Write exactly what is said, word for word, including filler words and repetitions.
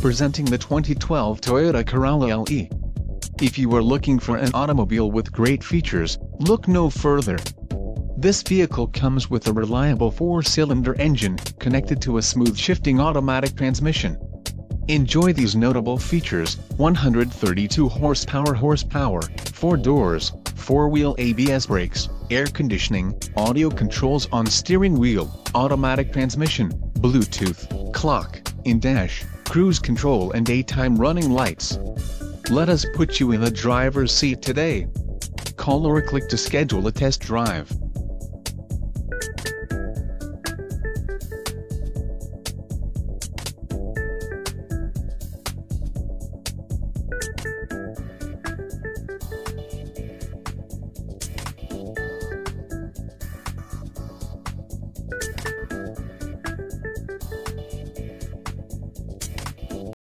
Presenting the twenty twelve Toyota Corolla L E. If you are looking for an automobile with great features, look no further. This vehicle comes with a reliable four-cylinder engine, connected to a smooth shifting automatic transmission. Enjoy these notable features: one hundred thirty-two horsepower horsepower, four doors, four-wheel A B S brakes, air conditioning, audio controls on steering wheel, automatic transmission, Bluetooth, clock, in-dash, cruise control and daytime running lights. Let us put you in the driver's seat today. Call or click to schedule a test drive.